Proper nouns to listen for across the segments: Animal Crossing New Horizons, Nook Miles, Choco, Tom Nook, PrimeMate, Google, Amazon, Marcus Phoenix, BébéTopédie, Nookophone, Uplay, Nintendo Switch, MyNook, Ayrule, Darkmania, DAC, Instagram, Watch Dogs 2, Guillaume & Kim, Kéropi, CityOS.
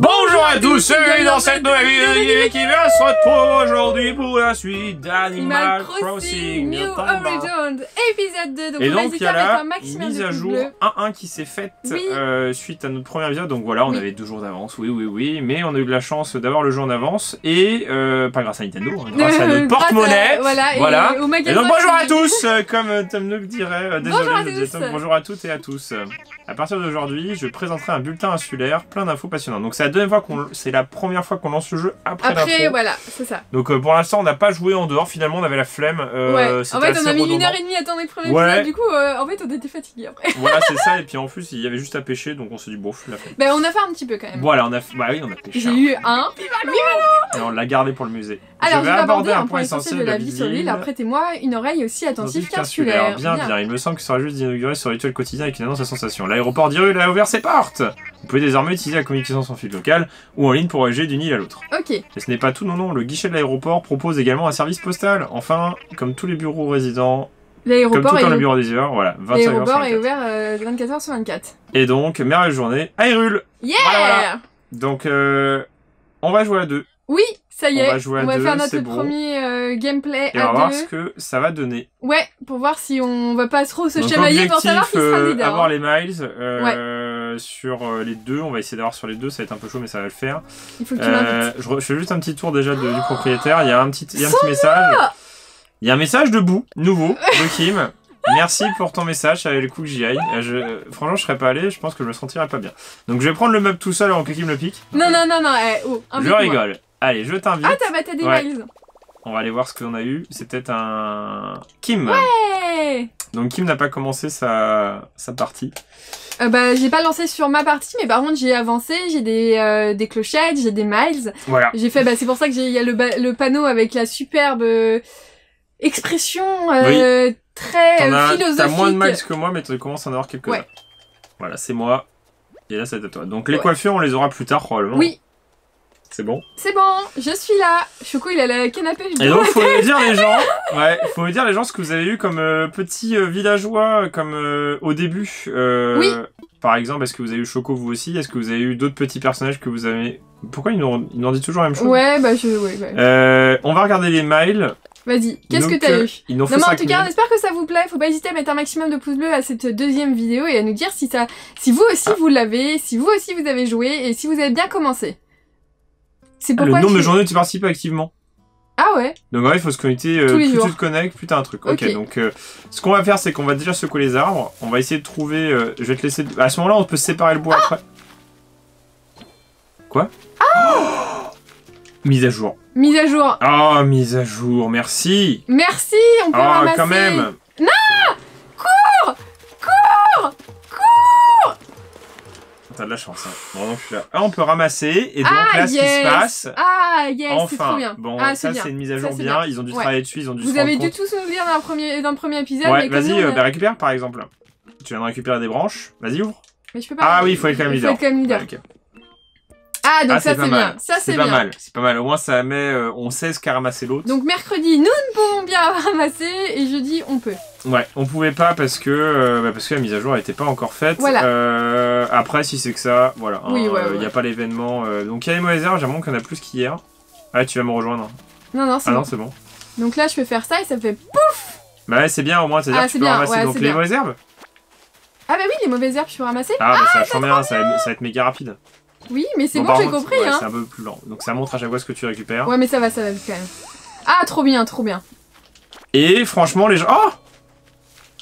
Bonjour à tous, bienvenue dans cette nouvelle vidéo qui va se retrouver aujourd'hui pour la suite d'Animal Crossing New Horizons épisode 2. Donc, et donc il y a la mise à jour 1.1 qui s'est faite suite à notre premier épisode. Donc voilà, on avait 2 jours d'avance, oui, mais on a eu de la chance d'avoir le jour d'avance et pas grâce à Nintendo, hein, grâce à notre porte-monnaie. Voilà. Et donc bonjour à tous, comme Tom Nook dirait, bonjour à toutes et à tous. À partir d'aujourd'hui, je présenterai un bulletin insulaire plein d'infos passionnantes. Donc c'est la première fois qu'on lance le jeu après l'intro. Après, voilà, c'est ça. Donc pour l'instant, on n'a pas joué en dehors. Finalement, on avait la flemme. Ouais. En fait, on a mis 1 heure et demie à attendre les premiers épisodes. Du coup, en fait, on était fatigués après. Voilà, c'est ça. Et puis en plus, il y avait juste à pêcher, donc on s'est dit bon, la flemme. Bah, on a fait un petit peu quand même. Voilà, on a, on a pêché. J'ai eu un. Et on l'a gardé pour le musée. Alors, je vais aborder un point essentiel de la vie sur l'île. Prêtez-moi une oreille aussi attentive qu'insulaire. Bien. Il me semble que ça sera juste d'inaugurer ce rituel quotidien avec une annonce à sensation. L'aéroport d'Ayrule a ouvert ses portes. Vous pouvez désormais utiliser la communication sans fil local ou en ligne pour voyager d'une île à l'autre. Ok. Et ce n'est pas tout, non. Le guichet de l'aéroport propose également un service postal. Enfin, comme tous les bureaux résidents. L'aéroport est le bureau des heures, voilà. L'aéroport est ouvert 24h sur 24. Et donc, merveilleuse journée, Ayrule. Yeah. Voilà. Donc, on va jouer à 2. Oui, ça y est, on va faire notre premier gameplay à 2. Et on va voir ce que ça va donner. Ouais, pour voir si on va pas trop se chamailler pour savoir qui sera leader. Avoir les miles sur les 2, on va essayer d'avoir sur les 2, ça va être un peu chaud mais ça va le faire. Il faut que tu m'invites. Je fais juste un petit tour déjà du propriétaire, il y a un petit message. Il y a un message de Bou, nouveau, de Kim. Merci pour ton message, ça valait le coup que j'y aille. Franchement, je serais pas allé, je pense que je me sentirais pas bien. Donc je vais prendre le meuble tout seul avant que Kim me le pique. Non, je rigole. Allez, je t'invite. Ah, t'as des miles. On va aller voir ce qu'on a eu. C'est peut-être un... Kim. Ouais. Donc Kim n'a pas commencé sa partie. Bah, j'ai pas lancé sur ma partie, mais par contre, j'ai avancé, j'ai des clochettes, j'ai des miles. Voilà. J'ai fait, bah, c'est pour ça que y a le panneau avec la superbe expression très philosophique. T'as moins de miles que moi, mais tu commences à en avoir quelques-uns. Ouais. Voilà, c'est moi. Et là, c'est à toi. Donc les coiffures, on les aura plus tard, probablement. Oui. C'est bon. C'est bon, je suis là. Choco, il a le canapé. Et donc, faut me dire les gens. Ouais, faut me dire les gens ce que vous avez eu comme petits villageois, comme au début. Oui. Par exemple, est-ce que vous avez eu Choco vous aussi? Est-ce que vous avez eu d'autres petits personnages que vous avez? Pourquoi ils nous en disent toujours la même chose? Ouais, bah on va regarder les miles. Vas-y, qu'est-ce que t'as eu? Non mais en tout cas, on espère que ça vous plaît. Faut pas hésiter à mettre un maximum de pouces bleus à cette deuxième vidéo et à nous dire si vous aussi vous l'avez, si vous aussi vous avez joué et si vous avez bien commencé. Le nombre de journées où tu participes activement. Ah ouais. Donc ouais, il faut se connecter, plus tu te connectes, plus t'as un truc. Ok, donc ce qu'on va faire, c'est qu'on va déjà secouer les arbres. On va essayer de trouver... je vais te laisser... À ce moment-là, on peut séparer le bois après. Quoi? Mise à jour. Mise à jour. Ah, mise à jour, merci. Merci, on peut ramasser. Ah, quand même. Non! Cours! Cours! T'as de la chance, hein. Bon, donc, là, on peut ramasser et donc là ce qui se passe. Ah yes, enfin, c'est trop bien. Bon, ça c'est une mise à jour bien. Ils ont dû travailler dessus, ils ont dû se rendre compte. Vous avez dû tout souvenir d'un premier épisode. Ouais, vas-y, bah, récupère par exemple. Tu viens de récupérer des branches. Vas-y, ouvre. Mais je peux pas. Ah oui, il faut être quand même leader. Ah, donc ça c'est bien. Ça c'est pas mal. C'est pas mal. Au moins ça met, on sait ce qu'a ramassé l'autre. Donc mercredi, nous ne pouvons bien ramasser et jeudi, on peut. Ouais, on pouvait pas parce que parce que la mise à jour n'était pas encore faite. Voilà. Après, si c'est que ça, voilà. Il n'y a pas l'événement. Donc il y a les mauvaises heures. J'aimerais qu'on a plus qu'hier. Ah, tu vas me rejoindre. Non, c'est bon. C'est bon. Donc là, je peux faire ça et ça fait pouf. Bah ouais, c'est bien au moins. C'est-à-dire que tu peux ramasser donc les mauvaises herbes. Ah bah oui, les mauvaises herbes, je peux ramasser. Ah bah ça change rien. Ça va être méga rapide. Oui, mais c'est bon, j'ai compris. C'est un peu plus lent. Donc ça montre à chaque fois ce que tu récupères. Ouais, mais ça va quand même. Ah, trop bien, trop bien. Et franchement, les gens.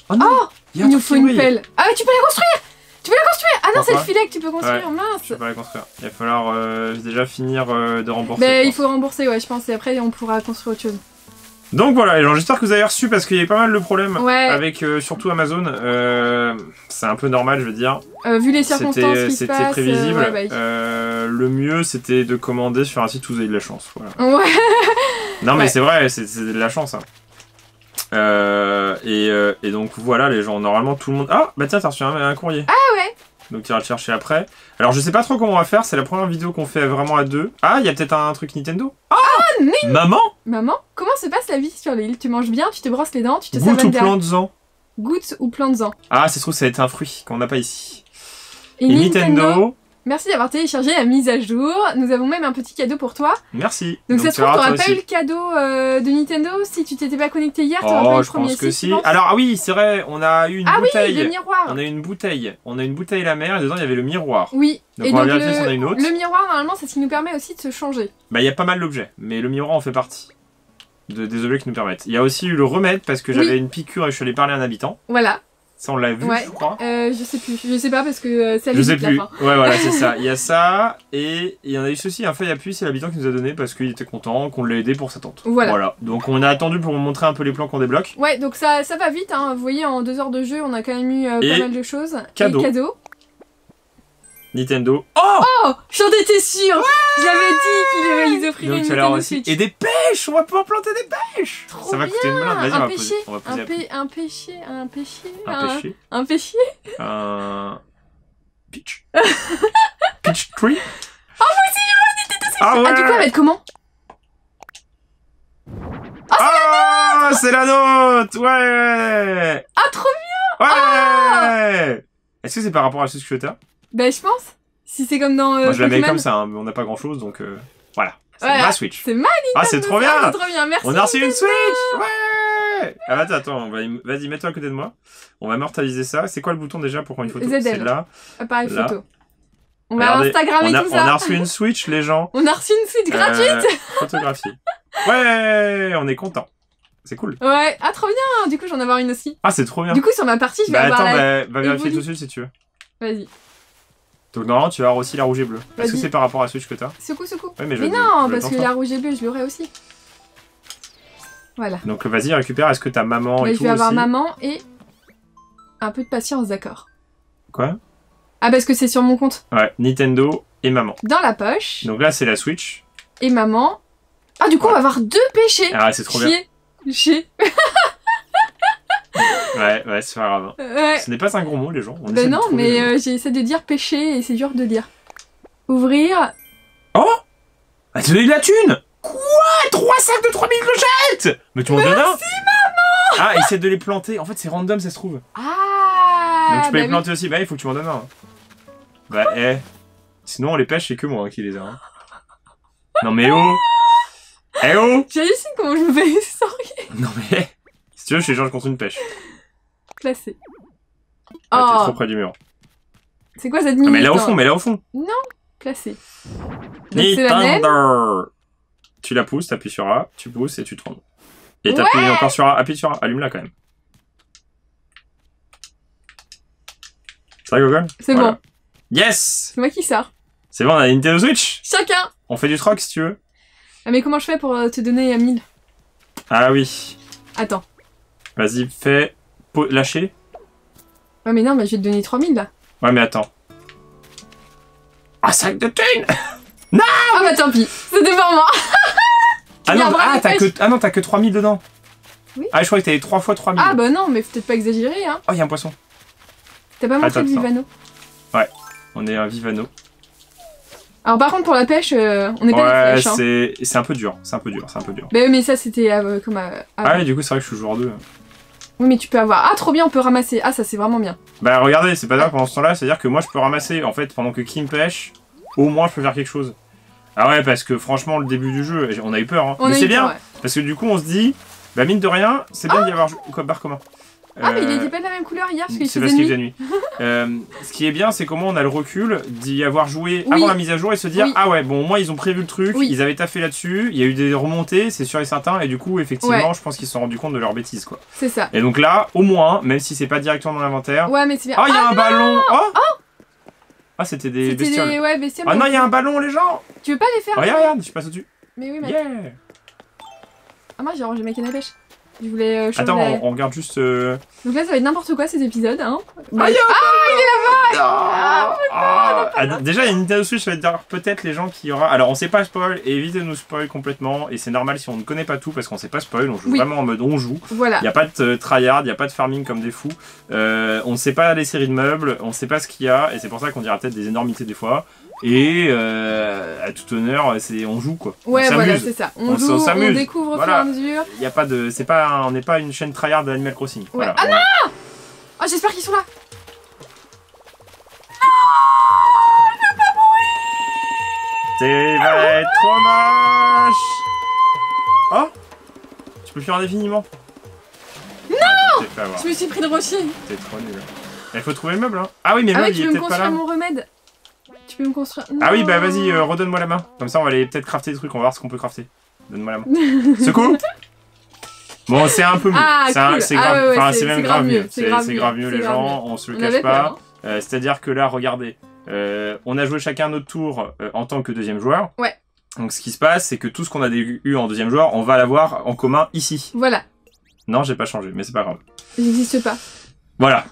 Oh non, il nous faut une pelle. Ah, tu peux la construire. Tu peux la construire. Ah non, c'est le filet que tu peux construire, mince. Je peux pas la construire. Il va falloir déjà finir de rembourser. Bah, il faut rembourser, ouais, je pense. Et après, on pourra construire autre chose. Donc voilà, les gens, j'espère que vous avez reçu parce qu'il y avait pas mal de problèmes avec surtout Amazon. C'est un peu normal, je veux dire. Vu les circonstances, c'était prévisible. Le mieux, c'était de commander sur un site où vous avez de la chance. Voilà. Ouais. Non, mais c'est vrai, c'est de la chance. Hein. Et donc voilà, les gens, normalement tout le monde. Ah, bah tiens, t'as reçu un courrier. Ah ouais. Donc tu iras le chercher après. Alors je sais pas trop comment on va faire, c'est la première vidéo qu'on fait vraiment à 2. Ah, il y a peut-être un truc Nintendo. Maman, comment se passe la vie sur l'île? Tu manges bien, tu te brosses les dents, tu te savonnes bien. Gouttes ou plantes-en. Ah, c'est trop, ça va être un fruit qu'on n'a pas ici. Et Nintendo Merci d'avoir téléchargé la mise à jour. Nous avons même un petit cadeau pour toi. Merci. Donc ça se trouve, t'auras pas eu le cadeau de Nintendo si tu t'étais pas connecté hier. Oh, je pense que si. Alors ah oui, c'est vrai, on a eu une bouteille. Ah oui, le miroir. On a une bouteille la mer et dedans il y avait le miroir. Oui. Donc on va vérifier si on a une autre. Le miroir normalement c'est ce qui nous permet aussi de se changer. Bah il y a pas mal d'objets, mais le miroir en fait partie. Des objets qui nous permettent. Il y a aussi eu le remède parce que j'avais une piqûre et je suis allé parler à un habitant. Voilà. Ça on l'a vu, je crois. Je sais pas parce que ça. Je sais plus. Ouais, voilà, c'est ça. Il y a ça et il y en a eu ceci. Un feuille à puits, c'est l'habitant qui nous a donné parce qu'il était content qu'on l'ait aidé pour sa tente. Voilà. Donc on a attendu pour vous montrer un peu les plans qu'on débloque. Ouais, donc ça va vite. Hein. Vous voyez, en 2 heures de jeu, on a quand même eu pas mal de choses. Cadeau. Et cadeau. Nintendo. Oh, j'en étais sûre. J'avais dit qu'ils offraient une Nintendo Switch. Et des pêches. On va pouvoir planter des pêches. Trop ça va bien. Coûter une blinde. Vas-y, on va poser. On va poser un pêcher. Un peach. Peach tree. Oh, moi aussi, j'ai une Nintendo Switch. Ah, ouais. Du coup, elle va être comment? Oh, c'est la nôtre. Ouais. Ah, trop bien. Ouais. Est-ce que c'est par rapport à ce que t'as? Bah je pense, si c'est comme dans... Moi je la mets comme ça, hein, mais on n'a pas grand chose donc voilà, c'est ma Switch. C'est ma Nintendo. Ah c'est trop bien, merci. On a reçu une Switch. Ouais. Ah attends, vas-y mets-toi à côté de moi. On va mortaliser ça, c'est quoi le bouton déjà pour prendre une photo? C'est là. Appareil photo. On va Instagrammer tout ça. On a reçu une Switch les gens. On a reçu une Switch gratuite. Photographie. Ouais, on est content. C'est cool. Ouais, ah trop bien, du coup j'en vais avoir une aussi. Ah c'est trop bien. Du coup sur ma partie je vais avoir la... Attends, va vérifier tout de suite si tu veux. Vas-y. Donc normalement tu vas avoir aussi la rouge et bleue. Est-ce que c'est par rapport à la Switch que t'as? Secoue. Ouais, mais non, parce que la rouge et bleue je l'aurai aussi. Voilà. Donc vas-y récupère, est-ce que t'as maman et tout? Je vais avoir maman et un peu de patience, d'accord. Quoi? Ah parce que c'est sur mon compte. Ouais, Nintendo et maman. Dans la poche. Donc là c'est la Switch. Et maman. Ah du coup on va avoir 2 péchés. Ah c'est trop bien. Chier. Ouais, c'est pas grave. Ce n'est pas un gros mot, les gens. Ben non, mais j'essaie de dire pêcher et c'est dur de lire. Ouvrir. Oh, elle te donne de la thune. Quoi? 3 sacs de 3000 clochettes? Mais tu m'en donnes un? Merci, maman. Ah, essaie de les planter. En fait, c'est random, ça se trouve. Ah. Donc tu peux les planter aussi. Bah, il faut que tu m'en donnes un. Bah, sinon, on les pêche, c'est que moi qui les a. Hein. Non, mais oh. Eh oh. J'hallucine comment je me fais sortir. Non, mais. Si tu veux, chez les gens, je compte une pêche. Classé. Ah, t'es trop près du mur. C'est quoi cette minute? Mais là au fond, Non, classé. Nintendo. Tu la pousses, t'appuies sur A, tu pousses et tu tournes. Et t'appuies encore sur A, appuie sur A, allume-la quand même. Ça Google? C'est bon. Yes. C'est moi qui sors. C'est bon, on a une Nintendo Switch. Chacun. On fait du troc si tu veux. Ah mais comment je fais pour te donner 1000? Ah oui. Attends. Vas-y, fais... Lâcher. Ouais mais non, mais je vais te donner 3000 là. Ouais mais attends. Ah, sac de thunes. Non. Ah bah tant pis, c'était pour moi. Ah non, t'as que 3000 dedans. Oui. Ah je croyais que t'avais 3 fois 3000. Ah bah non, mais faut peut-être pas exagérer hein. Oh, y'a un poisson. T'as pas montré le Vivano? Ouais, on est un Vivano. Alors par contre pour la pêche, on n'est pas des flèches. Ouais, c'est un peu dur, Bah mais ça c'était comme... Ah ouais, du coup c'est vrai que je suis joueur 2. Oui mais tu peux avoir... Ah trop bien, on peut ramasser. Ah ça c'est vraiment bien. Bah regardez, c'est pas grave pendant ce temps là, c'est à dire que moi je peux ramasser en fait pendant que Kim pêche, au moins je peux faire quelque chose. Ah ouais parce que franchement le début du jeu, on a eu peur hein. Mais c'est bien, parce que du coup on se dit, bah mine de rien, c'est bien d'y avoir barre commun. Ah mais il était pas de la même couleur hier parce qu'il faisait nuit. Ce qui est bien c'est comment on a le recul d'y avoir joué avant la mise à jour et se dire ah ouais bon au moins ils ont prévu le truc, ils avaient taffé là-dessus, il y a eu des remontées c'est sûr et certain et du coup effectivement je pense qu'ils se sont rendus compte de leur bêtise quoi. C'est ça. Et donc là au moins même si c'est pas directement dans l'inventaire. Ouais mais c'est bien. Ah il y a un ballon. Ah c'était des bestioles. Ouais, bestioles. Ah non il y a un ballon les gens. Tu veux pas les faire? Regarde je passe au-dessus. Mais oui mais. Ah moi j'ai rangé ma canne à pêche. Je voulais attends, on regarde juste... Donc là, ça va être n'importe quoi cet épisode, hein. Mais... Ah, il est là-bas. Déjà, il y a une Nintendo Switch, ça va dire peut-être les gens qui aura... Alors, on sait pas spoil, et évitez de nous spoil complètement, et c'est normal si on ne connaît pas tout, parce qu'on sait pas spoil, on joue vraiment en mode on joue. Voilà. Il n'y a pas de tryhard, il n'y a pas de farming comme des fous. On ne sait pas les séries de meubles, on ne sait pas ce qu'il y a, et c'est pour ça qu'on dira peut-être des énormités des fois. Et à tout honneur, on joue quoi. Ouais, voilà, c'est ça. On joue, on découvre au fur et à mesure. Y a pas de, on n'est pas une chaîne tryhard d'Animal Crossing. Ouais. Voilà, non. Oh, j'espère qu'ils sont là. Non, je peux pas Tu vas être trop moche. Oh, tu peux faire un définiment. Non, je me suis pris de rocher. T'es trop nul. Il faut trouver le meuble, hein. Ah oui, mais le meuble, il est peut-être pas là. Tu peux me construire mon remède. Tu peux me construire... Non. Ah oui, bah vas-y, redonne-moi la main. Comme ça, on va aller peut-être crafter des trucs. On va voir ce qu'on peut crafter. Donne-moi la main. Secoue. Bon, c'est un peu mieux. C'est même grave mieux. C'est grave mieux, les gens. On se le cache pas. C'est-à-dire que là, regardez, on a joué chacun notre tour en tant que deuxième joueur. Ouais. Donc ce qui se passe, c'est que tout ce qu'on a eu en deuxième joueur, on va l'avoir en commun ici. Voilà. Non, j'ai pas changé, mais c'est pas grave. Il n'existe pas. Voilà.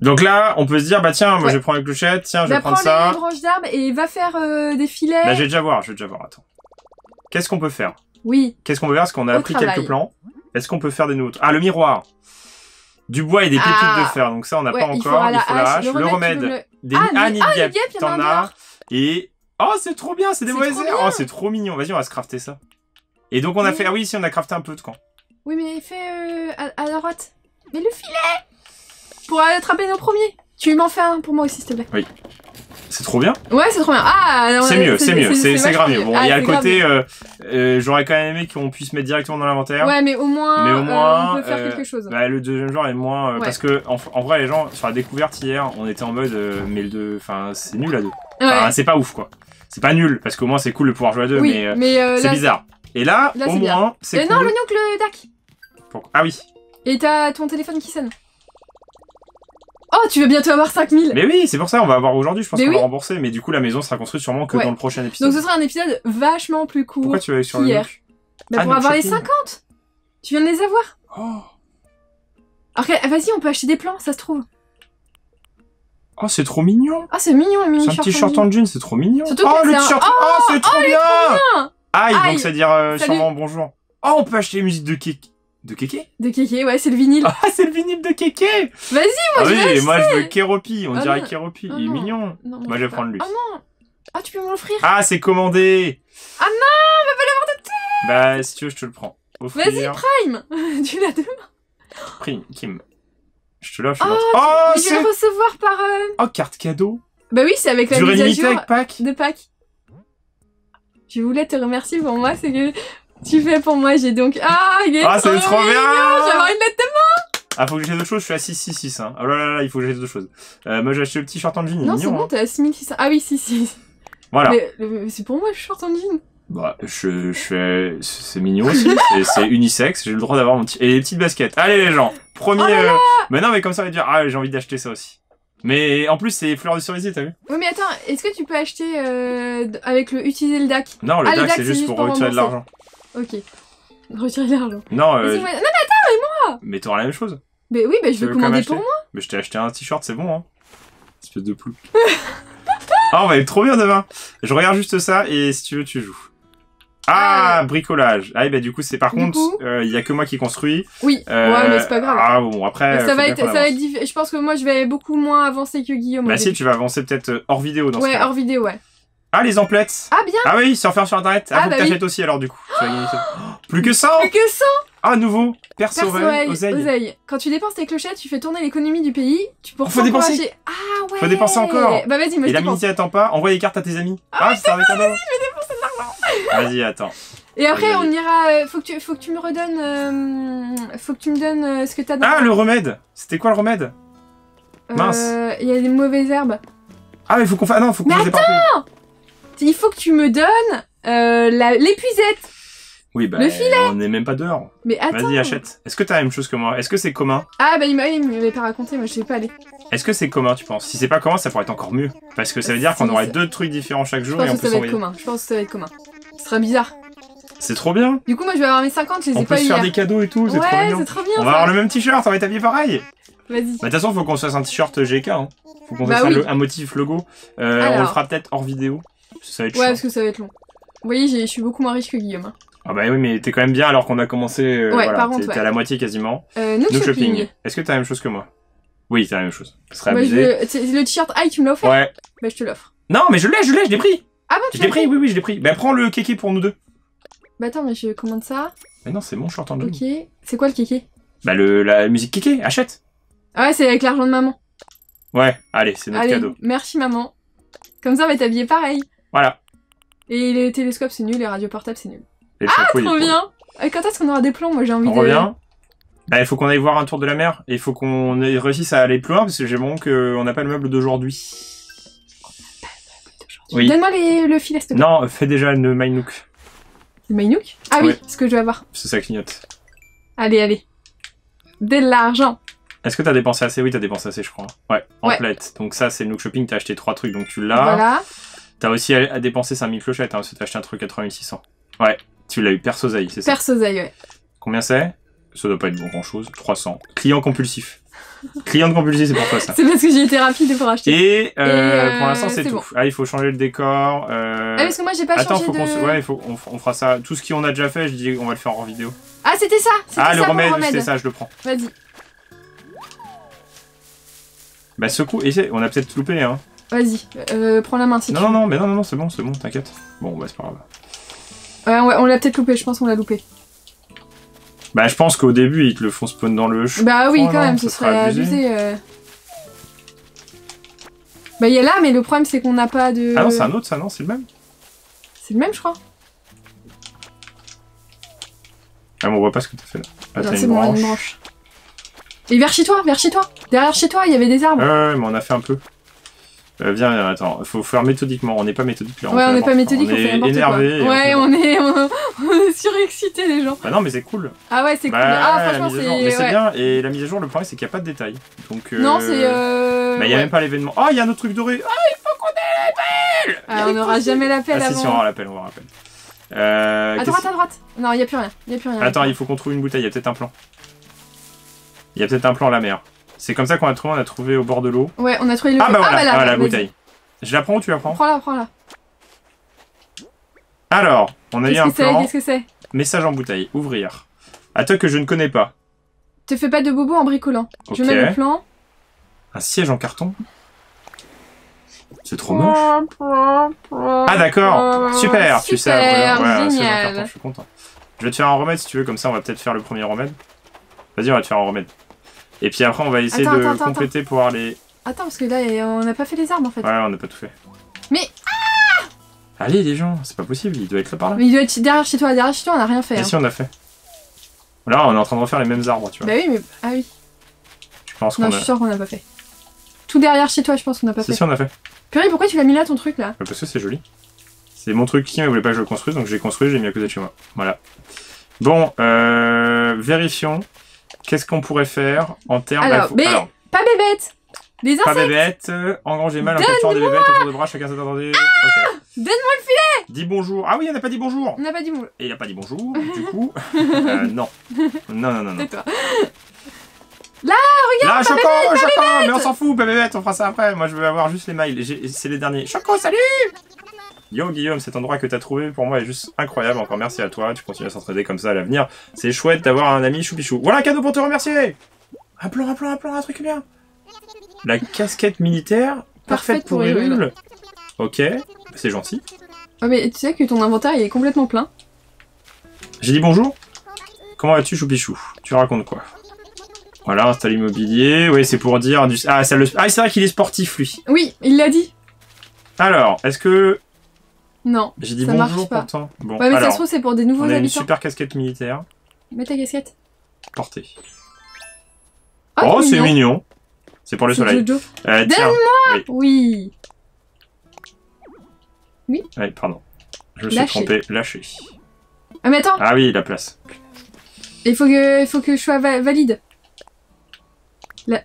Donc là, on peut se dire, bah tiens, moi je vais prendre la clochette, tiens, je vais prendre ça. Prends les branches d'arbre et va faire des filets. Bah, je vais déjà voir, attends. Qu'est-ce qu'on peut faire? Oui. Qu'est-ce qu'on peut faire? Parce qu'on a appris quelques plans. Est-ce qu'on peut faire des nouveaux... Ah, le miroir. Du bois et des pépites de fer, donc ça on n'a pas encore, il faut la hache, le remède, des anidieps, t'en as, et... Oh c'est trop bien, c'est des mauvaises herbes. Oh c'est trop mignon, vas-y on va se crafter ça. Et donc on a fait, ah oui si on a crafté un peu de camp. Oui mais fais à la droite, mais le filet, pour attraper nos premiers, tu m'en fais un pour moi aussi s'il te plaît. Oui. C'est trop bien. Ouais, c'est trop bien. Ah, c'est mieux, c'est mieux, c'est grave mieux. Bon, il y a le côté, j'aurais quand même aimé qu'on puisse mettre directement dans l'inventaire. Ouais, mais au moins, on peut faire quelque chose. Bah, le deuxième genre est moins, parce que en vrai, les gens sur la découverte hier, on était en mode, mais le deux, enfin, c'est nul à deux. Ouais. Enfin, c'est pas ouf quoi. C'est pas nul, parce qu'au moins c'est cool de pouvoir jouer à deux, oui, mais c'est bizarre. Et là, au moins, c'est cool. Non, l'oncle Dac. Ah oui. Et t'as ton téléphone qui sonne. Oh, tu vas bientôt avoir 5000. Mais oui, c'est pour ça, on va avoir aujourd'hui, je pense qu'on va rembourser. Mais du coup, la maison sera construite sûrement que dans le prochain épisode. Donc ce sera un épisode vachement plus court. Pourquoi tu vas aller sur le Nook? Bah pour avoir les 50. Tu viens de les avoir. Oh. Alors vas-y, on peut acheter des plans, ça se trouve. Oh, c'est trop mignon. Ah, c'est mignon, mignon. C'est un petit short en jean, c'est trop mignon. Oh, le t-shirt. Oh, c'est trop bien. Aïe, donc ça veut dire sûrement bonjour. Oh, on peut acheter les musiques de Kik. De Kéké? De Kéké, ouais, c'est le vinyle. Ah, c'est le vinyle de Kéké! Vas-y, moi je veux. Oui, moi je veux Kéropi, on dirait Kéropi, il est mignon. Moi je vais prendre lui. Oh non! Ah, tu peux me l'offrir? Ah, c'est commandé! Ah non, on va pas l'avoir de tout! Bah, si tu veux, je te le prends. Vas-y, Prime! Tu l'as demain! Prime, Kim. Je te l'offre. Oh, je vais le recevoir par. Oh, carte cadeau! Bah oui, c'est avec la mise à jour de Pâques. Je voulais te remercier pour moi, c'est que. Tu fais pour moi, j'ai donc... Ah, il est trop bien! Je vais avoir une lettre de main! Ah, faut que j'ai deux choses, je suis à 666. Hein. Oh là là là, il faut que j'ai deux choses. Moi, j'ai acheté le petit short en jean. Non, c'est bon, t'es à 6600. Ah oui, 6600. Voilà. Mais c'est pour moi, le short en jean. Bah, je fais... C'est mignon aussi. C'est unisexe, j'ai le droit d'avoir mon petit... Et les petites baskets. Allez, les gens! Premier... Mais non, mais comme ça, on va dire... Ah, j'ai envie d'acheter ça aussi. Mais en plus, c'est fleurs de cerisier, t'as vu? Oui, mais attends, est-ce que tu peux acheter avec le... Utiliser le DAC? Non, le DAC, c'est juste pour retirer de l'argent. Ok. Retirer l'argent. Non, mais attends, mais moi! Mais t'auras la même chose. Mais oui, mais je vais commander pour moi. Mais je t'ai acheté un t-shirt, c'est bon, hein. Espèce de plouc. Ah, on va être trop bien demain. Je regarde juste ça et si tu veux, tu joues. Ah, bricolage. Ah, et bah du coup, c'est par contre, il n'y a que moi qui construis. Oui, ouais, mais c'est pas grave. Ah bon, après. Ça va être difficile. Je pense que moi, je vais beaucoup moins avancer que Guillaume. Bah si, tu vas avancer peut-être hors vidéo dans ce cas. Ouais, hors vidéo, ouais. Ah, les emplettes. Ah, bien. Ah oui, se refaire sur Internet. Ah, faut que t'achètes aussi, alors, du coup. Oh, plus que 100. Plus que 100. Ah, nouveau. Perce-oreille, oseille. Quand tu dépenses tes clochettes, tu fais tourner l'économie du pays. Tu pourras encore acheter. Ah, ouais. Faut dépenser encore. Bah, vas-y, moi, je dépense. Et la minute, attends pas. Envoie les cartes à tes amis. Ah, c'est avec un cadeau. Vas-y, attends. Et après, on ira... Faut que tu me redonnes... Faut que tu me donnes ce que t'as dans... Ah, le remède. C'était quoi, le remède? Mince. Il y a des mauvaises herbes. Ah, mais faut qu'on fasse... Non, faut qu'on les éparpille. Il faut que tu me donnes l'épuisette. Oui, bah, le filet. On n'est même pas dehors. Mais attends. Vas-y, achète. Est-ce que t'as la même chose que moi? Est-ce que c'est commun? Ah, bah, il m'avait pas raconté, moi, je sais pas aller. Est-ce que c'est commun, tu penses? Si c'est pas commun, ça pourrait être encore mieux. Parce que ça veut dire qu'on aurait deux trucs différents chaque jour et on peut s'envoyer. Je pense que ça va être commun. Ce sera bizarre. C'est trop bien. Du coup, moi, je vais avoir mes 50, je les ai pas eu. On peut faire des cadeaux et tout, c'est trop bien. Ouais, c'est trop bien. On va avoir le même t-shirt, on va être habillés pareil. Vas-y. De toute façon, faut qu'on se fasse un t-shirt GK. Faut qu'on se fasse un motif logo. On le fera peut-être hors vidéo. Ça va être parce que ça va être long. Vous voyez, je suis beaucoup moins riche que Guillaume. Ah bah oui, mais t'es quand même bien alors qu'on a commencé. Voilà, t'es à la moitié quasiment. Nook Shopping. Est-ce que t'as la même chose que moi? Oui, t'as la même chose. Ce serait abusé. Le t-shirt, tu me l'as offert? Ouais. Bah je te l'offre. Non, mais je l'ai, je l'ai pris. Ah bon, tu l'as pris? Oui, je l'ai pris. Bah prends le kéké pour nous deux. Bah attends, mais je commande ça. Mais non, c'est mon short en jean. Ok. C'est quoi le kéké? Bah la musique kéké, achète. Ah ouais, c'est avec l'argent de maman. Ouais, allez, c'est notre cadeau. Merci maman. Comme ça, on va t'habiller pareil. Voilà. Et les télescopes c'est nul, les radios portables c'est nul. Et ah trop bien. Et quand est-ce qu'on aura des plombs? Moi j'ai envie de... On revient. Bah il faut qu'on aille voir un tour de la mer. Et il faut qu'on réussisse à aller plus loin parce que j'ai l'impression qu'on n'a pas le meuble d'aujourd'hui. On n'a pas le meuble d'aujourd'hui. Oui. Donne-moi le filet s'il te plaît. Non, fais déjà le MyNook. Le MyNook? Ah oui, oui, ce que je vais avoir. Parce que ça clignote. Allez, allez. De l'argent. Est-ce que t'as dépensé assez? Oui, t'as dépensé assez, je crois. Ouais, en plate. Donc ça, c'est Nook Shopping, t'as acheté 3 trucs, donc tu l'as. Voilà. T'as aussi à dépenser 5000 clochettes, hein, parce que t'as acheté un truc à 3600. Ouais, tu l'as eu, Persozaï, c'est ça? Persozaï, ouais. Combien c'est? Ça doit pas être bon grand-chose, 300. Client compulsif. Client compulsif, c'est pour toi, ça. C'est parce que j'ai été rapide pour acheter. Et pour l'instant, c'est tout. Bon. Ah, il faut changer le décor. Ah, parce que moi, j'ai pas changé de... Attends, ouais, on fera ça. Tout ce qu'on a déjà fait, je dis on va le faire en vidéo. Ah, c'était ça. Ah, le remède, c'était ça, je le prends. Vas-y. Bah secoue, essaie, on a peut-être loupé hein. Vas-y, prends la main si tu veux. Non, mais non, c'est bon, t'inquiète. Bon, bah c'est pas grave. Ouais, on l'a peut-être loupé, je pense qu'on l'a loupé. Bah je pense qu'au début, ils te le font spawn dans le... Bah oui, quand même, ce serait abusé. Bah il est là, mais le problème c'est qu'on n'a pas de... Ah non, c'est un autre ça, non, c'est le même. C'est le même, je crois. Ah bon, on voit pas ce que t'as fait là. Ah t'as une branche. Et vers chez toi, derrière chez toi, il y avait des arbres. Ouais, mais on a fait un peu. Viens, attends, faut faire méthodiquement. On n'est pas méthodique là. Ouais, on n'est pas méthodique, on fait n'importe quoi. Ouais, on est surexcités les gens. Bah non, mais c'est cool. Ah ouais, c'est cool. Ah franchement, c'est... Mais c'est bien. Et la mise à jour, le problème, c'est qu'il n'y a pas de détails. Donc. Non, c'est. Bah il n'y a même pas l'événement. Ah, il y a un autre truc doré. Ah, il faut qu'on ait l'appel. Ah, on n'aura jamais l'appel avant. Ah si, si, on aura l'appel, on aura l'appel. À droite, à droite. Non, il n'y a plus rien, Attends, il faut qu'on trouve une bouteille. Il y a peut-être un plan. Il y a peut-être un plan à la mer. C'est comme ça qu'on a trouvé, au bord de l'eau. Ouais, on a trouvé le... Ah bah voilà, la bouteille. Je la prends ou tu la prends? Prends-la, prends-la. Alors, on a mis un plan. Qu'est-ce que c'est? Message en bouteille, ouvrir. À toi que je ne connais pas. Te fais pas de bobo en bricolant. Okay. Je mets le plan. Un siège en carton? C'est trop moche. Ah d'accord, super, tu sais. Ouais, siège en carton, je suis content. Je vais te faire un remède si tu veux, comme ça on va peut-être faire le premier remède. Vas-y, on va te faire un remède. Et puis après, on va essayer de compléter pour aller... Attends, parce que là, on n'a pas fait les arbres, en fait. Ouais, on n'a pas tout fait. Mais... Ah, allez, les gens, c'est pas possible, il doit être là par là. Mais il doit être derrière chez toi, on n'a rien fait. Si, on a fait. Là, on est en train de refaire les mêmes arbres, tu vois. Bah oui, mais... Ah oui. Je pense qu'on a... Non, je suis sûr qu'on n'a pas fait. Tout derrière chez toi, je pense qu'on n'a pas fait. Si, on a fait. Purée, pourquoi tu l'as mis là, ton truc, là? Parce que c'est joli. C'est mon truc qui ne voulait pas que je le construise, donc j'ai construit, j'ai mis à côté de chez moi. Voilà. Bon, vérifions. Qu'est-ce qu'on pourrait faire en termes... Alors, alors, pas bébête. Les insectes. Pas bébête, engranger mal en capturant des bébêtes autour de bras, chacun s'attendait... Ah, okay. Donne-moi le filet. Dis bonjour. Ah oui, on n'a pas dit bonjour. On n'a pas dit bonjour. Et il n'a pas dit bonjour, du coup... non. Non. Toi. Là, regarde. Là, pas Choco, bébête, Choco. Mais on s'en fout, pas bébête, on fera ça après. Moi, je veux avoir juste les mails. C'est les derniers. Choco, salut. Yo Guillaume, cet endroit que t'as trouvé pour moi est juste incroyable, encore merci à toi, tu continues à s'entraider comme ça à l'avenir, c'est chouette d'avoir un ami choupichou. Voilà un cadeau pour te remercier. Un plan, un truc bien. La casquette militaire, parfaite pour Ayrule. Ok, c'est gentil. Oh mais tu sais que ton inventaire il est complètement plein. J'ai dit bonjour. Comment vas-tu choupichou? Tu racontes quoi? Voilà, installer l'immobilier, oui c'est pour dire... Du... Ah, c'est vrai qu'il est sportif lui. Oui, il l'a dit. Alors, est-ce que... Non, j'ai dit ça bonjour pourtant. Bon, ouais, mais alors, ça se trouve, c'est pour des nouveaux habitants. On a une super casquette militaire. Mets ta casquette. Portée. Oh, c'est mignon. C'est pour le soleil. Donne-moi. Oui. Oui. Oui, pardon. Je me suis trompé. Lâché. Ah, mais attends. Ah oui, la place. Il faut que, je sois valide. La...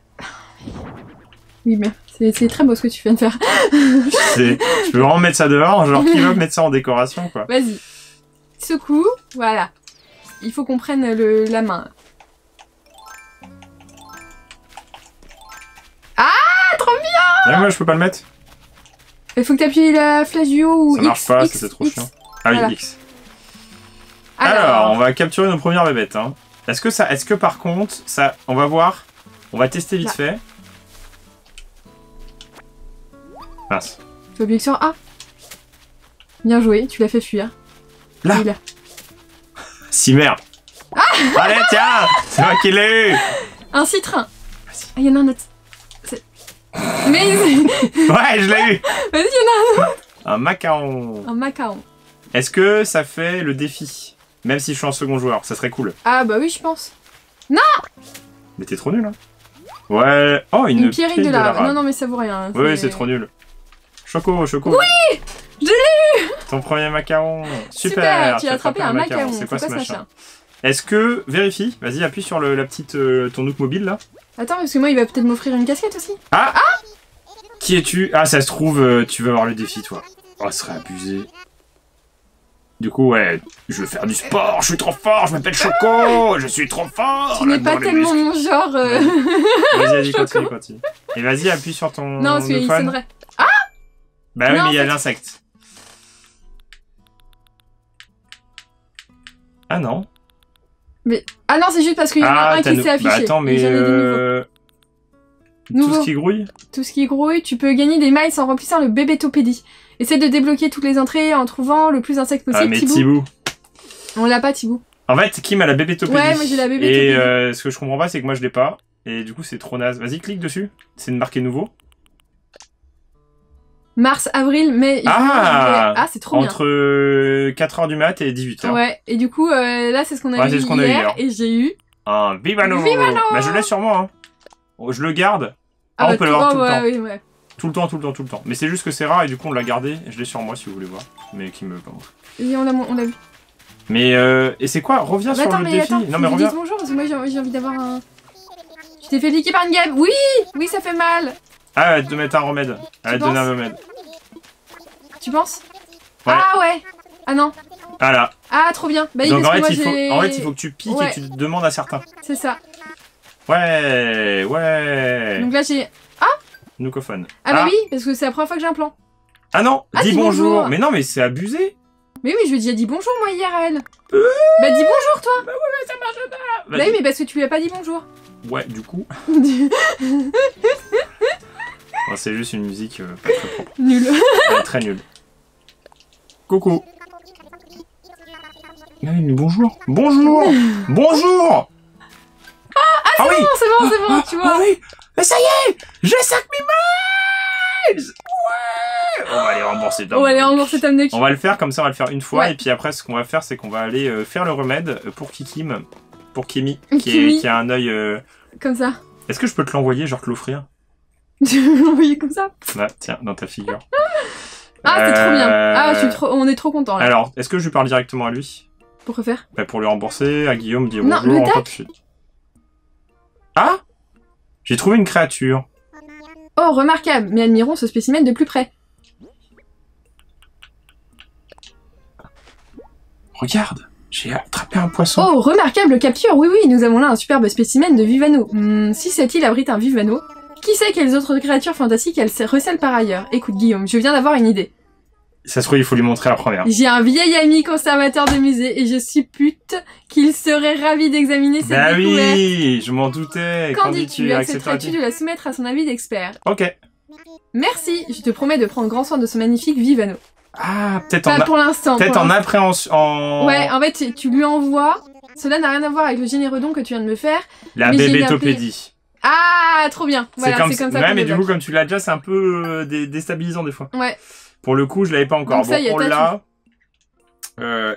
Oui, mais... C'est très beau ce que tu viens de faire. Je peux vraiment mettre ça dehors, genre qui veut mettre ça en décoration quoi. Vas-y. Secoue, voilà. Il faut qu'on prenne la main. Ah, trop bien. Moi je peux pas le mettre. Il faut que t'appuies la flèche du haut ou ça X, marche pas, c'est trop chiant. Ah oui, voilà. X. Alors, on va capturer nos premières bébêtes. Hein. Est-ce que ça, par contre, ça, on va voir, on va tester vite fait. Mince. Faut appuyer sur A. Bien joué, tu l'as fait fuir. Là. Oui, là. Si merde. Ah. Allez, tiens. C'est moi qui l'ai eu. Un citron. Ah, il y en a un autre. Mais... Ouais, je l'ai eu. Vas-y, il y en a un autre. Un macaron. Est-ce que ça fait le défi? Même si je suis en second joueur, ça serait cool. Ah bah oui, je pense. Non! Mais t'es trop nul, hein. Ouais. Oh, une pierrite de la rave. Non, non, mais ça vaut rien. Oui, c'est trop nul. Choco, Choco. Oui! Je l'ai eu! Ton premier macaron. Super! Tu as attrapé un macaron. C'est quoi ce machin? Est-ce que... Vérifie. Vas-y, appuie sur la petite... ton Nook mobile, là. Attends, parce que moi, il va peut-être m'offrir une casquette aussi. Ah! Ah! Qui es-tu? Ah, ça se trouve, tu veux avoir le défi, toi. Oh, ce serait abusé. Du coup, ouais, je veux faire du sport, je suis trop fort, je m'appelle Choco, je suis trop fort. Tu n'es pas tellement mon genre. Vas-y, continue, continue. Et vas-y, appuie sur ton... Non, parce qu'il sonnerait. Ah! Bah oui, mais il y a l'insecte. Ah non. Mais... Ah non, c'est juste parce qu'il y en a un qui s'est affiché. Bah attends, mais... Tout ce qui grouille. Tout ce qui grouille, tu peux gagner des miles en remplissant le BébéTopédie. Essaie de débloquer toutes les entrées en trouvant le plus d'insectes possible. Ah mais Thibou. On l'a pas, Thibou. En fait, Kim a la BébéTopédie. Ouais, moi j'ai la BébéTopédie. Et ce que je comprends pas, c'est que moi je l'ai pas. Et du coup, c'est trop naze. Vas-y, clique dessus. C'est de marquer nouveau. Mars, avril, mai... Ah, ah c'est trop entre bien. Entre 4h du mat et 18h. Ouais, et du coup, là c'est ce qu'on a, ouais, ce a eu hier. Et j'ai eu... Un Bibano. Bah je l'ai sûrement, hein. Je le garde. Ah, on peut l'avoir tout le temps. Oui, ouais. Tout le temps, tout le temps, tout le temps. Mais c'est juste que c'est rare et du coup on l'a gardé. Je l'ai sur moi si vous voulez voir. Mais qui me... Oui, on l'a vu. Mais et c'est quoi? Reviens sur le défi. Attends, non mais reviens. Bonjour parce que moi j'ai envie d'avoir un... Je t'ai fait liquer par une game. Oui, oui, ça fait mal. Ah, elle va te mettre un remède. Elle va te donner un remède. Tu penses? Ouais. Ah ouais. Ah non. Ah là. Ah trop bien. Bah, donc en fait il faut que tu piques et tu demandes à certains. C'est ça. Ouais, ouais. Donc là j'ai... Ah Nookophone. Ah bah oui, parce que c'est la première fois que j'ai un plan. Ah non, dis bonjour. Mais non, mais c'est abusé. Mais oui, je lui ai déjà dit bonjour moi hier à elle. Bah dis bonjour toi. Bah oui, mais ça marche pas. Bah oui, mais parce que tu lui as pas dit bonjour. Ouais, du coup... Bon, c'est juste une musique pas très propre. Nulle. Ouais, très nulle. Coucou. Non mais bonjour. Bonjour. Bonjour. Ah oui, c'est bon, tu vois. Oui. Mais ça y est, j'ai 5000 miles. Ouais. On va aller rembourser Tom. On va aller rembourser Tom Nook. On va le faire comme ça, on va le faire une fois et puis après ce qu'on va faire c'est qu'on va aller faire le remède pour Kikim, pour Kimi qui a un œil comme ça. Est-ce que je peux te l'envoyer, genre te l'offrir? Tu veux l'envoyer comme ça? Là, tiens, dans ta figure. Ah, c'est trop bien. Ah, on est trop contents là. Alors, est-ce que je parle directement à lui? Pour refaire? Bah pour lui rembourser, à Guillaume dire bonjour encore de suite. Ah! J'ai trouvé une créature. Oh, remarquable. Mais admirons ce spécimen de plus près. Regarde, j'ai attrapé un poisson. Oh, remarquable capture. Oui, oui, nous avons là un superbe spécimen de vivano. Si cette île abrite un vivano, qui sait quelles autres créatures fantastiques elle recèle par ailleurs? Écoute, Guillaume, je viens d'avoir une idée. Ça se trouve, il faut lui montrer la première. J'ai un vieil ami conservateur de musée et je suppute qu'il serait ravi d'examiner cette découverte. Oui, je m'en doutais. Qu'en dis-tu? Accepteras-tu de la soumettre à son avis d'expert? Ok. Merci, je te promets de prendre grand soin de ce magnifique vivano. Ah, peut-être en... Pas pour l'instant. Peut-être en appréhension. Ouais, en fait, tu lui envoies. Cela n'a rien à voir avec le généreux don que tu viens de me faire. La bébétopédie. Ah, trop bien. Voilà, c'est comme ça. Ouais, mais du coup, comme tu l'as déjà, c'est un peu déstabilisant des fois. Ouais. Pour le coup, je l'avais pas encore. Donc bon, on l'a.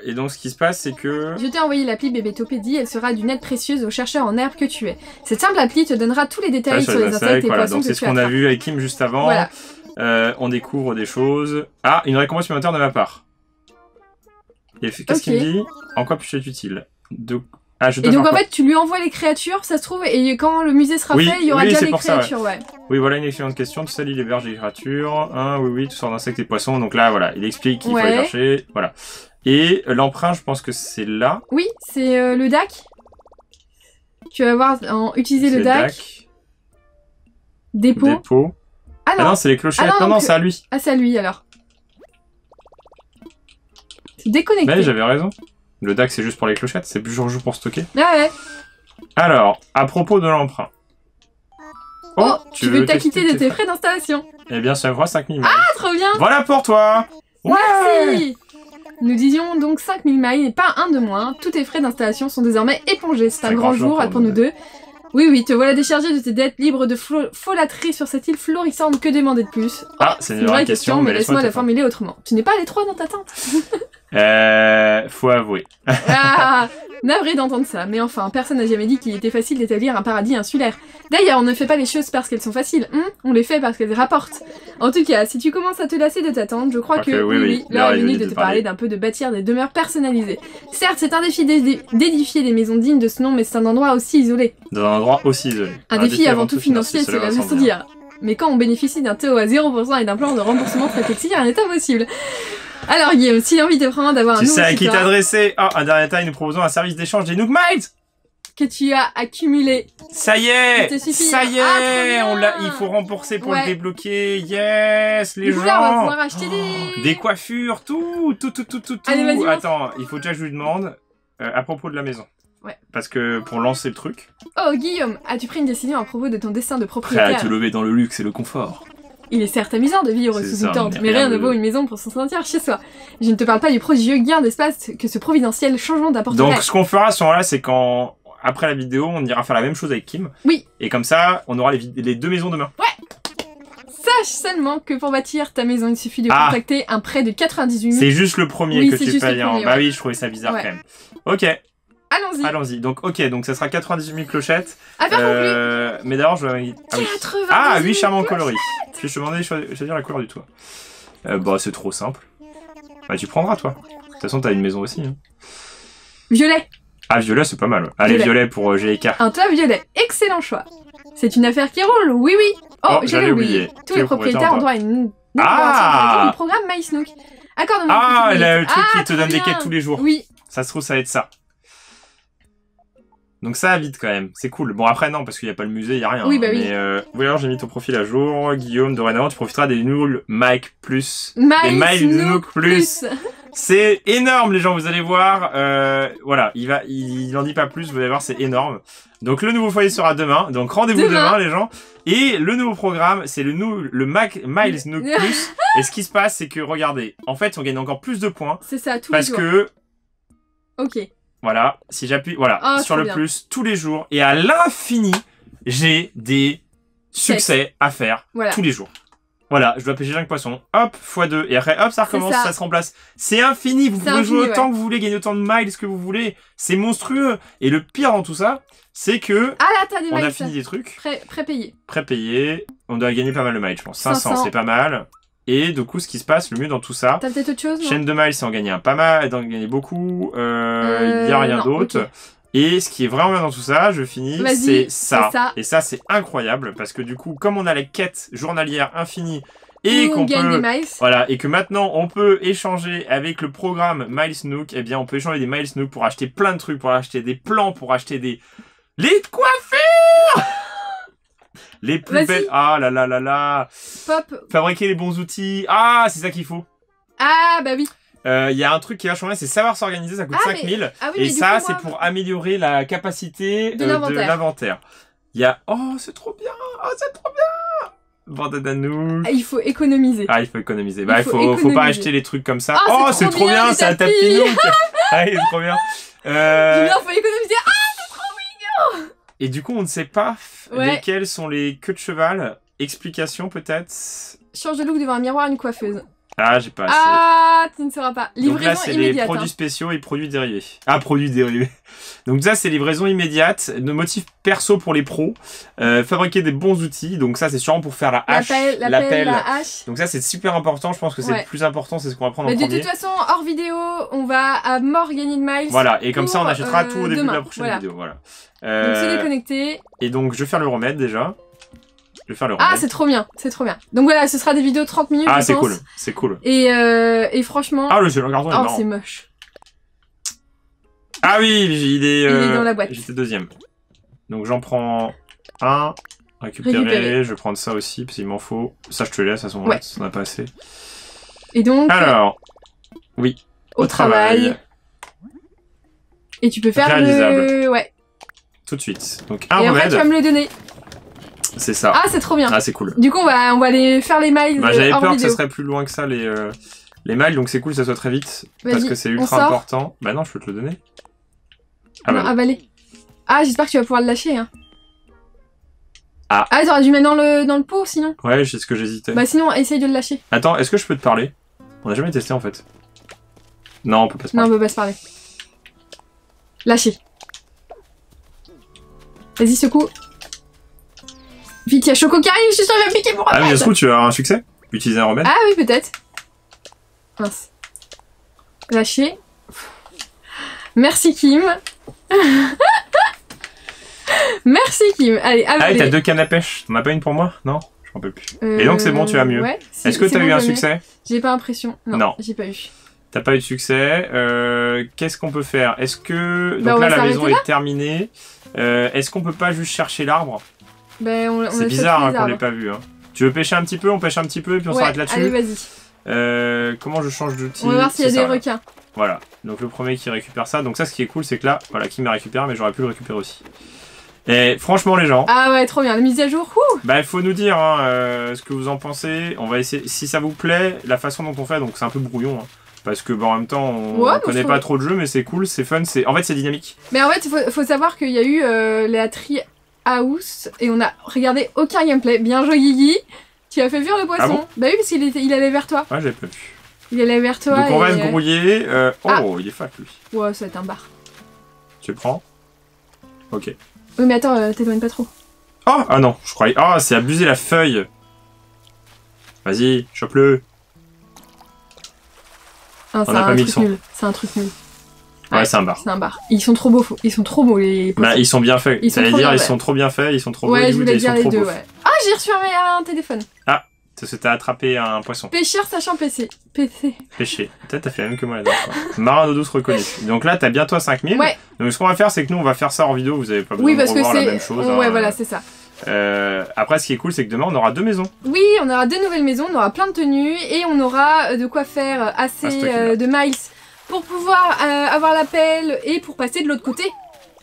Et donc, ce qui se passe, c'est que... Je t'ai envoyé l'appli BébéTopédie. Elle sera d'une aide précieuse aux chercheurs en herbe que tu es. Cette simple appli te donnera tous les détails sur les insectes et poissons que tu as. C'est ce qu'on a vu avec Kim juste avant. Voilà. On découvre des choses. Ah, une récompense supplémentaire de ma part. Qu'est-ce qu'il me dit? En quoi puis-je être utile? Et donc, en fait, tu lui envoies les créatures, ça se trouve, et quand le musée sera fait, il y aura déjà les créatures, ouais. Oui, voilà une excellente question. Tout ça, il héberge des créatures. Hein, oui, oui, tout sort d'insectes et poissons. Donc là, voilà, il explique qu'il faut les chercher. Voilà. Et l'emprunt, je pense que c'est là. Oui, c'est le DAC. Tu vas voir, utiliser le DAC. Dépôt. Ah non, c'est les clochettes. Ah non, non, c'est à lui. Ah, c'est à lui, alors. C'est déconnecté. Mais j'avais raison. Le DAC, c'est juste pour les clochettes, c'est toujours juste pour stocker. Ah ouais. Alors, à propos de l'emprunt. Oh, tu veux t'acquitter de tes frais d'installation. Eh bien, ça fera 5000 miles. Ah, trop bien. Voilà pour toi. Ouais. Merci. Nous disions donc 5000 miles et pas un de moins. Tous tes frais d'installation sont désormais épongés. C'est un grand jour pour nous deux. Oui, oui, te voilà déchargé de tes dettes, libre de folâtrer sur cette île florissante, que demander de plus? Ah, c'est une vraie question, mais laisse-moi la formuler autrement. Tu n'es pas allé trop dans ta tente? Faut avouer. Ah, navré d'entendre ça, mais enfin, personne n'a jamais dit qu'il était facile d'établir un paradis insulaire. D'ailleurs, on ne fait pas les choses parce qu'elles sont faciles, on les fait parce qu'elles rapportent. En tout cas, si tu commences à te lasser de ta tente, je crois que oui, l'heure est venue de te parler d'un peu de bâtir des demeures personnalisées. Certes, c'est un défi d'édifier des maisons dignes de ce nom, mais c'est un endroit aussi isolé. Dans un endroit aussi isolé. Un défi avant tout financier, c'est la juste dire. Mais quand on bénéficie d'un taux à 0% et d'un plan de remboursement très flexible, rien n'est impossible. Alors Guillaume, si l'envie te prend d'avoir un nouveau... Tu sais à qui t'adresser. Oh, un dernier taille, nous proposons un service d'échange des Nook Miles que tu as accumulé. Ça y est, on l'a, il faut rembourser pour le débloquer. Yes, les gens. Là, on va pouvoir acheter des coiffures, tout. Allez, vas-y. Attends, il faut déjà que je lui demande à propos de la maison. Ouais. Parce que pour lancer le truc... Oh Guillaume, as-tu pris une décision à propos de ton dessin de propriétaire? Prêt à te lever dans le luxe et le confort. Il est certes amusant de vivre sous une tente, mais rien ne vaut une maison pour s'en sentir chez soi. Je ne te parle pas du prodigieux gain d'espace que ce providentiel changement d'apporte. Donc ce qu'on fera à ce moment-là, c'est quand après la vidéo, on ira faire la même chose avec Kim. Oui. Et comme ça, on aura les deux maisons demain. Ouais. Sache seulement que pour bâtir ta maison, il suffit de contacter un prêt de 98 000. C'est juste le premier que tu payes. Bah oui, je trouvais ça bizarre quand même. Ok. Allons-y. Allons-y. Donc, ok, donc ça sera 98 000 clochettes. Ah, par contre, mais d'abord, je vais... Ah, oui. 8 charmants coloris. Je te demandais de choisir la couleur du toit. Bah, c'est trop simple. Bah, tu prendras, toi. De toute façon, t'as une maison aussi. Hein. Violet. Ah, violet, c'est pas mal. Allez, violet pour GK. Un toit violet. Excellent choix. C'est une affaire qui roule, oui. Oh, j'avais oublié. Tous les propriétaires ont droit à une... du programme MyNook. Accorde-moi. Ah, le truc qui te donne des quêtes tous les jours. Oui. Ça se trouve, ça va être ça. Donc ça vite quand même, c'est cool. Bon après non, parce qu'il n'y a pas le musée, il n'y a rien. Oui, bah oui. Mais alors j'ai mis ton profil à jour, Guillaume, dorénavant tu profiteras des Nook Mike Plus. Des MyNook Plus. C'est énorme les gens, vous allez voir. Voilà, il n'en dit pas plus, vous allez voir, c'est énorme. Donc le nouveau foyer sera demain, donc rendez-vous demain les gens. Et le nouveau programme, c'est le Miles Nook Plus. Et ce qui se passe, c'est que regardez, en fait on gagne encore plus de points. C'est ça, tous les jours. Parce que... Ok. Voilà, si j'appuie sur le plus tous les jours et à l'infini, j'ai des succès à faire tous les jours. Voilà, je dois pêcher 5 poissons, hop, x2, et après, hop, ça recommence, ça se remplace. C'est infini, vous pouvez jouer autant que vous voulez, gagner autant de miles que vous voulez, c'est monstrueux. Et le pire dans tout ça, c'est que on a fini des trucs. Prépayé. Prépayé, on doit gagner pas mal de miles, je pense. 500. C'est pas mal. Et du coup, ce qui se passe le mieux dans tout ça, t'as peut-être autre chose, chaîne de miles, c'est en gagner pas mal, d'en gagner beaucoup, il n'y a rien d'autre. Okay. Et ce qui est vraiment bien dans tout ça, je finis, c'est ça. Et ça, c'est incroyable parce que du coup, comme on a les quêtes journalières infinies et qu'on peut, voilà, et que maintenant on peut échanger avec le programme MyNook, eh bien, on peut échanger des MyNook pour acheter plein de trucs, pour acheter des plans, pour acheter des lits de coiffure. Les plus belles... Ah là là là là. Pop. Fabriquer les bons outils. Ah, c'est ça qu'il faut. Ah, bah oui. Il y a un truc qui va changer, c'est savoir s'organiser, ça coûte 5000. Mais... Ah, oui, et ça, c'est pour améliorer la capacité de l'inventaire. Il y a... Oh, c'est trop bien. Oh, c'est trop bien. Bordel à nous. Il faut économiser. Ah, il faut économiser. Bah, il faut pas acheter les trucs comme ça. Oh, c'est trop bien, c'est un tapis. Ah, il est trop bien. Il faut économiser. Ah, c'est trop mignon. Et du coup, on ne sait pas lesquelles sont les queues de cheval. Explication peut-être. Change de look devant un miroir, une coiffeuse. Ah, j'ai pas assez. Ah, tu ne sauras pas. Livraison immédiate. Donc là, c'est les produits spéciaux et produits dérivés. Ah, produits dérivés. Donc ça, c'est livraison immédiate. Nos motifs perso pour les pros. Fabriquer des bons outils. Donc ça, c'est sûrement pour faire la hache. L'appel, la hache. Donc ça, c'est super important. Je pense que c'est le plus important. C'est ce qu'on va prendre en premier. Mais de toute façon, hors vidéo, on va à mort gagner de miles. Voilà. Et comme ça, on achètera tout au début de la prochaine vidéo. Voilà. Donc c'est déconnecté. Et donc je vais faire le remède déjà. Je vais faire le remède. Ah c'est trop bien, c'est trop bien. Donc voilà, ce sera des vidéos 30 minutes. Ah c'est cool, c'est cool. Et franchement... Ah le carton est marrant. Oh c'est moche. Ah oui, il est dans la boîte. J'étais deuxième. Donc j'en prends un, récupérer. Je vais prendre ça aussi parce qu'il m'en faut. Ça je te laisse à ce moment-là, ça n'a pas assez. Et donc... Alors, oui, au travail. Et tu peux faire le... Ouais. Tout de suite. Donc un remède. Et après tu vas me le donner. C'est ça. Ah c'est trop bien. Ah c'est cool. Du coup on va aller faire les miles. Bah, j'avais peur que ce serait plus loin que ça les miles, donc c'est cool que ça soit très vite parce que c'est ultra important. Bah non je peux te le donner. Ah bah allez. Ah j'espère que tu vas pouvoir le lâcher. Hein. Ah, ah t'aurais dû mettre dans le pot sinon. Ouais, c'est ce que j'hésitais. Bah sinon, essaye de le lâcher. Attends, est-ce que je peux te parler? On a jamais testé en fait. Non, on peut pas se parler. Non, on peut pas se parler. Lâcher. Vas-y, secoue. Vite, il y a Choco qui arrive, je suis sûre que je vais piquer pour remède. Ah, mais d'un coup, tu vas avoir un succès? Utiliser un remède? Ah oui, peut-être. Mince. Lâcher. Merci, Kim. Merci, Kim. Allez, ah, t'as deux cannes à pêche. T'en as pas une pour moi? Non? Je m'en peux plus. Et donc, c'est bon, tu vas mieux. Ouais, est-ce que t'as eu un succès? J'ai pas l'impression. Non, non. J'ai pas eu. T'as pas eu de succès. Qu'est-ce qu'on peut faire? Est-ce que... Donc bah, là, la maison est terminée. Est-ce qu'on peut pas juste chercher l'arbre? Ben, c'est bizarre hein, qu'on l'ait pas vu. Hein. Tu veux pêcher un petit peu? On pêche un petit peu et puis on s'arrête là-dessus. Allez, vas-y. Comment je change d'outil? On va voir s'il y a des requins. Voilà. Donc le premier qui récupère ça. Donc ça, ce qui est cool, c'est que là, voilà, qui m'a récupéré, mais j'aurais pu le récupérer aussi. Et franchement, les gens. Ah ouais, trop bien. La mise à jour. Ouh bah, il faut nous dire hein, ce que vous en pensez. On va essayer. Si ça vous plaît, la façon dont on fait, donc c'est un peu brouillon. Hein. Parce que bah, en même temps, on connaît pas trop de jeux, mais c'est cool, c'est fun, c'est en fait c'est dynamique. Mais en fait, faut savoir qu'il y a eu la tri house et on a regardé aucun gameplay. Bien joué, Guigui. Tu as fait fuir le poisson. Ah bon? Bah oui, parce qu'il allait vers toi. Ouais, j'avais pas vu. Il allait vers toi. Donc on va se grouiller. Oh, ah. Il est fat lui. Ouais, ça va être un bar. Tu le prends? Ok. Oui, mais attends, t'éloignes pas trop. Oh, ah non, je croyais. Ah, oh, c'est abusé la feuille. Vas-y, chope-le. Ah, c'est un truc nul. C'est un truc nul. Ouais, c'est un bar. C'est un bar. Ils sont trop beaux, ils sont trop beaux les poissons. Bah, ils sont bien faits. Ils sont dire, ils sont trop bien faits, ils sont trop beaux. Ouais, je voulais dire les deux. Ouais. Ah, j'ai reçu un téléphone. Ah, parce que t'as attrapé un poisson. Pêcheur sachant pêcher. Pêcher. Peut-être t'as fait la même que moi la dernière fois. Marin d'eau douce reconnu. Donc là, t'as bientôt 5000. Ouais. Donc ce qu'on va faire, c'est que nous, on va faire ça en vidéo. Vous avez pas besoin de revoir la même chose. Ouais, voilà, c'est ça. Après, ce qui est cool, c'est que demain on aura deux maisons. Oui, on aura deux nouvelles maisons, on aura plein de tenues et on aura de quoi faire assez de miles pour pouvoir avoir l'appel et pour passer de l'autre côté,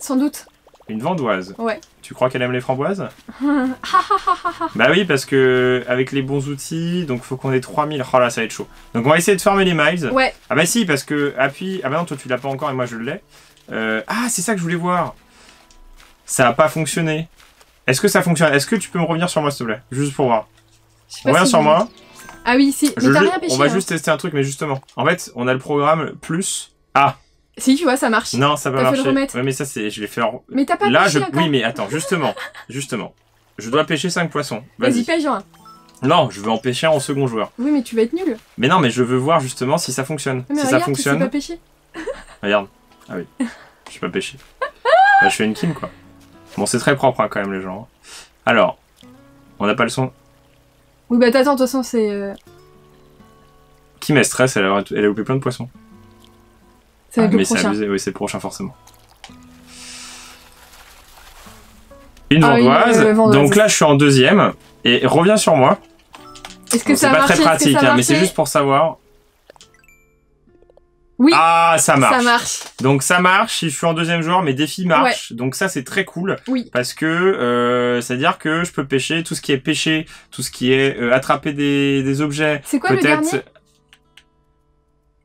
sans doute. Une vendoise. Ouais. Tu crois qu'elle aime les framboises? Bah oui, parce que avec les bons outils, donc faut qu'on ait 3000. Oh là, ça va être chaud. Donc on va essayer de farmer les miles. Ouais. Ah bah si, parce que appuie. Ah bah non, toi tu l'as pas encore et moi je l'ai. Ah, c'est ça que je voulais voir. Ça a pas fonctionné. Est-ce que ça fonctionne? Est-ce que tu peux me revenir sur moi, s'il te plaît? Juste pour voir. Reviens sur moi. Ah oui, si. Mais t'as rien pêché. On va juste tester un truc, mais justement. En fait, on a le programme plus. Ah. Si, tu vois, ça marche. Non, ça va marcher. Ouais, mais ça, c'est. Je l'ai fait en. Mais t'as pas pêché encore. Oui, mais attends, justement. Justement. Je dois pêcher 5 poissons. Vas-y, pêche un. Non, je veux en pêcher un en second joueur. Oui, mais tu vas être nul. Mais non, mais je veux voir justement si ça fonctionne. Si ça fonctionne. Je sais pas pêcher. Regarde. Ah oui. Je sais pas pêcher. Je fais une Kim, quoi. Bon, c'est très propre hein, quand même, les gens. Alors, on n'a pas le son. Oui, bah t'attends, de toute façon, c'est... Qui met stress, elle a loupé plein de poissons. C'est le prochain. Mais c'est abusé, oui, c'est le prochain, forcément. Une vendoise. Donc là, je suis en deuxième. Et reviens sur moi. Est-ce que ça a marché? C'est pas très pratique, hein, mais c'est juste pour savoir... Oui, ah, ça marche. Ça marche. Donc ça marche, je suis en deuxième joueur, mes défis marchent. Ouais. Donc ça, c'est très cool. Oui. Parce que c'est-à-dire que je peux pêcher tout ce qui est pêché, tout ce qui est attraper des objets. C'est quoi le dernier?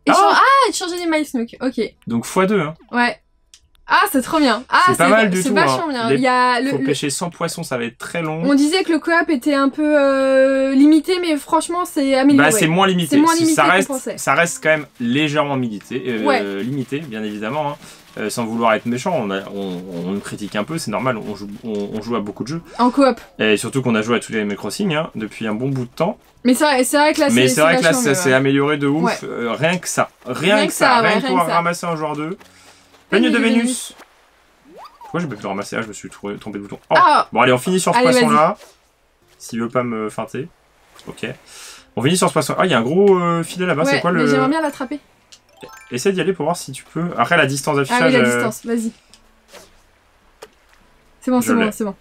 Échanger des MyNook, ok. Donc x2. Hein. Ouais. Ah, c'est trop bien. Ah, c'est pas mal du tout. C'est vachement bien. Il y a faut pêcher 100 poissons, ça va être très long. On disait que le coop était un peu limité, mais franchement, c'est amélioré. Bah, c'est moins limité. Ça reste quand même légèrement limité, limité, bien évidemment. Hein. Sans vouloir être méchant, on critique un peu, c'est normal, on joue à beaucoup de jeux. En coop. Et surtout qu'on a joué à tous les Animal Crossing hein, depuis un bon bout de temps. Mais c'est vrai que là, ça s'est amélioré de ouf, rien que ça. Rien que ça, rien que pour ramasser un joueur 2. Peigne de Vénus. Pourquoi j'ai pas pu le ramasser? Ah, je me suis trompé de bouton. Oh. Ah. Bon, allez, on finit sur ce poisson-là. S'il veut pas me feinter. Ok. On finit sur ce poisson. Ah, il y a un gros filet là-bas. Ouais, c'est quoi le... J'aimerais bien l'attraper. Essaye d'y aller pour voir si tu peux... Après, la distance d'affichage... Ah oui, la distance. Vas-y. C'est bon, c'est bon, c'est bon.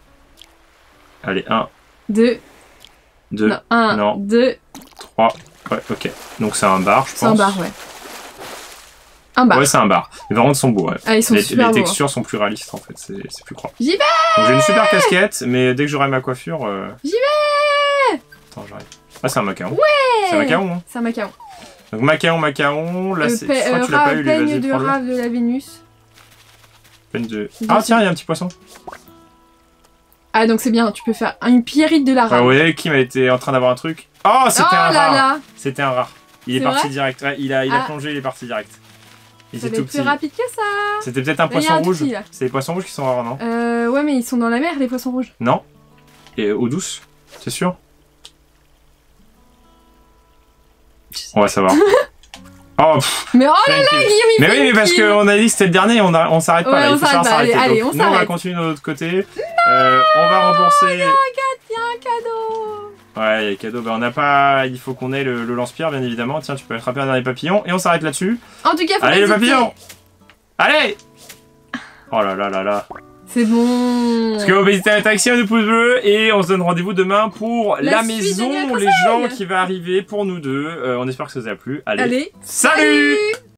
Allez, 1. 2. 2. 1. 2. 3. Ouais, ok. Donc, c'est un bar, je pense. C'est un bar, ouais. Un bar. Ouais, c'est un bar. Les variantes sont beaux. Ouais. Ah, ils sont super beaux. Les textures sont plus réalistes en fait, c'est plus croire. J'y vais! Donc j'ai une super casquette, mais dès que j'aurai ma coiffure. J'y vais! Attends, j'arrive. Ah, c'est un macaron. Ouais! C'est un macaron, hein? C'est un macaron. Donc macaron. Là, c'est. Je crois que tu l'as pas eu, les de rave de la Vénus. Peine de. Ah, tiens, il y a un petit poisson. Ah, donc c'est bien, tu peux faire une pierrite de la rare. Ah ouais, Kim, elle était en train d'avoir un truc. Oh, c'était un rare. C'était un rare. Il est parti direct. Ouais, il a plongé, il est parti direct. Il était tout petit. Plus rapide que ça. C'était peut-être un poisson rouge. C'est les poissons rouges qui sont rares, non? Ouais, mais ils sont dans la mer, les poissons rouges. Non. Et eau douce, c'est sûr. On va savoir. Oh, mais oh là là, Guillaume, il fait. Mais oui, mais parce qu'on a dit que c'était le dernier, on s'arrête pas. Ouais, allez, on s'arrête. Nous, on va continuer de l'autre côté. On va rembourser. Il y a un cadeau. Ouais, il y a un cadeau. Bah, on n'a pas. Il faut qu'on ait le lance-pierre, bien évidemment. Tiens, tu peux attraper un dernier papillon. Et on s'arrête là-dessus. En tout cas, faut allez, le papillon. Allez. Oh là là là là. C'est bon. Parce que vous n'hésitez à mettre un pouce bleu et on se donne rendez-vous demain pour la maison, les gens qui va arriver pour nous deux. On espère que ça vous a plu. Allez, salut.